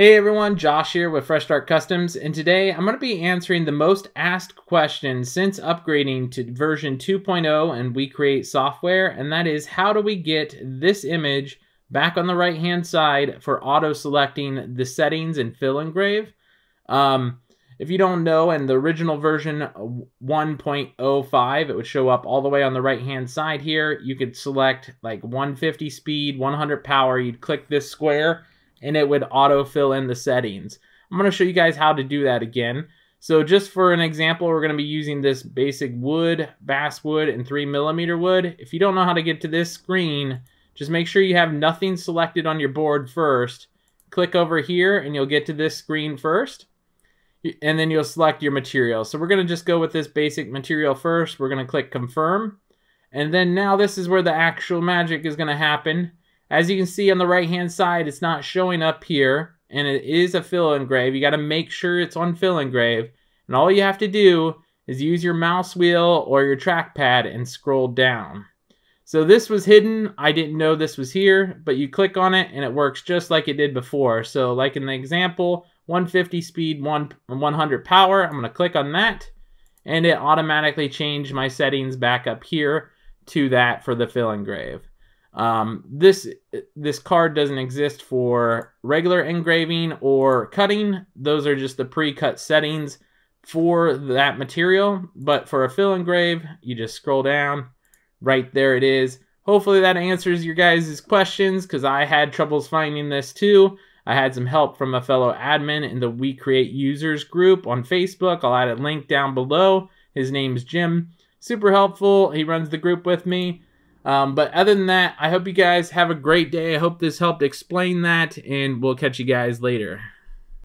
Hey everyone, Josh here with Fresh Start Customs, and today I'm going to be answering the most asked question since upgrading to version 2.0 and WeCreat software, and that is, how do we get this image back on the right hand side for auto selecting the settings and fill engrave? If you don't know, in the original version 1.05, it would show up all the way on the right hand side here. You could select like 150 speed, 100 power, you'd click this square, and it would auto fill in the settings. I'm going to show you guys how to do that again. So just for an example, we're going to be using this basic wood, basswood, and 3mm wood. If you don't know how to get to this screen, just make sure you have nothing selected on your board first. Click over here and you'll get to this screen first, and then you'll select your material. So we're going to just go with this basic material first. We're going to click confirm, and then now this is where the actual magic is going to happen. As you can see on the right hand side, it's not showing up here, and it is a fill engrave. You got to make sure it's on fill engrave, and all you have to do is use your mouse wheel or your trackpad and scroll down. So this was hidden. I didn't know this was here, but you click on it and it works just like it did before. So like in the example, 150 speed, 100 power, I'm going to click on that, and it automatically changed my settings back up here to that for the fill engrave. This card doesn't exist for regular engraving or cutting. Those are just the pre-cut settings for that material. But for a fill engrave, you just scroll down. Right there it is. Hopefully that answers your guys' questions, because I had troubles finding this too. I had some help from a fellow admin in the WeCreat users group on Facebook. I'll add a link down below. His name's Jim. Super helpful. He runs the group with me. But other than that, I hope you guys have a great day. I hope this helped explain that, and we'll catch you guys later.